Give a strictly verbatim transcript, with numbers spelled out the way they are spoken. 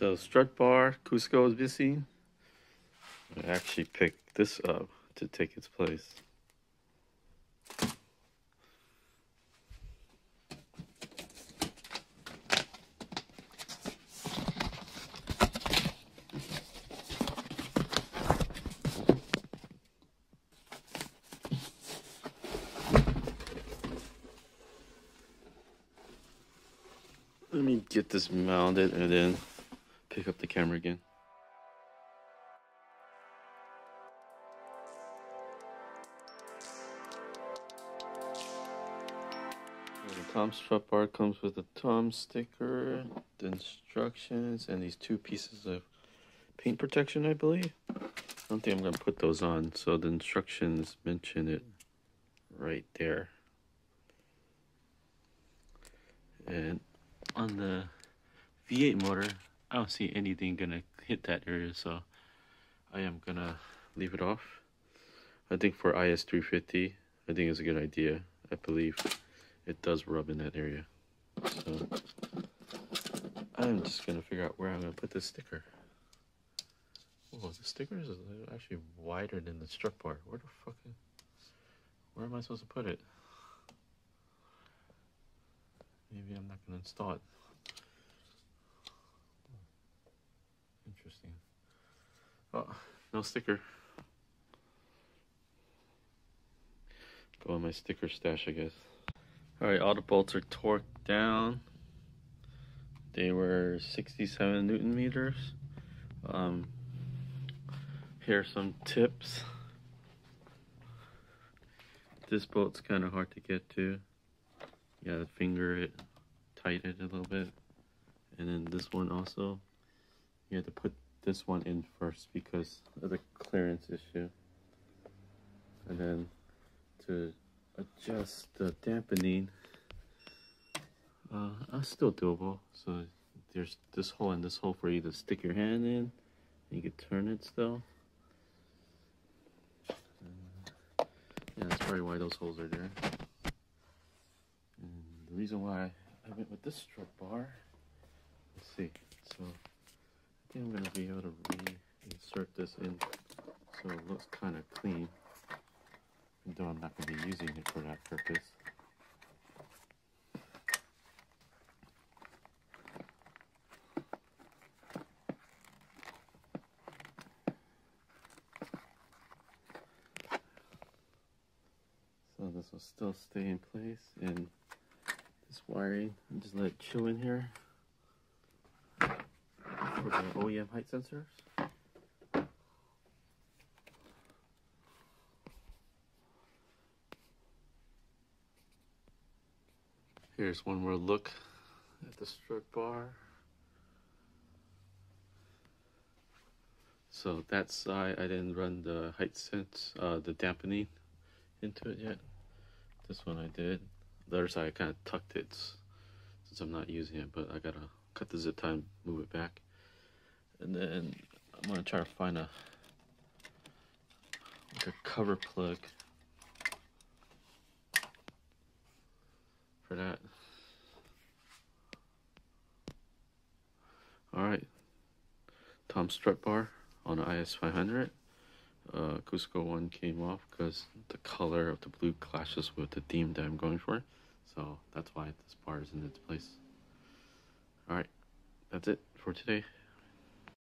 So strut bar, Cusco is missing. I actually picked this up to take its place. Let me get this mounted and then pick up the camera again. The Tom's strut bar comes with a Tom's sticker, the instructions, and these two pieces of paint protection, I believe. I don't think I'm going to put those on, so the instructions mention it right there. And on the V eight motor, I don't see anything gonna hit that area, so I am gonna leave it off. I think for I S three fifty, I think it's a good idea. I believe it does rub in that area, so I'm just gonna figure out where I'm gonna put this sticker. Oh, the sticker is actually wider than the strut bar. Where the fuck is, where am I supposed to put it? Maybe I'm not gonna install it. Interesting. Oh, no sticker. Go in my sticker stash, I guess. All right, all the bolts are torqued down. They were sixty-seven newton meters. Um, here are some tips. This bolt's kind of hard to get to. You gotta finger it, tighten it a little bit. And then this one also, you have to put this one in first because of the clearance issue. And then to adjust the dampening, uh, that's still doable. So there's this hole and this hole for you to stick your hand in, and you can turn it still. Uh, yeah, that's probably why those holes are there. The reason why I went with this strut bar, let's see, so I think I'm going to be able to reinsert this in so it looks kind of clean, even though I'm not going to be using it for that purpose. So this will still stay in place, and this wiring, and just let it chill in here for the O E M height sensors. Here's one more look at the strut bar. So that side, I didn't run the height sense, uh, the dampening into it yet. This one I did. The other side I kind of tucked it since I'm not using it, but I gotta cut the zip tie and move it back. And then I'm gonna try to find a like a cover plug for that. All right, Tom's strut bar on the I S five hundred. Uh, Cusco one came off because the color of the blue clashes with the theme that I'm going for, so that's why this bar is in its place. Alright, that's it for today.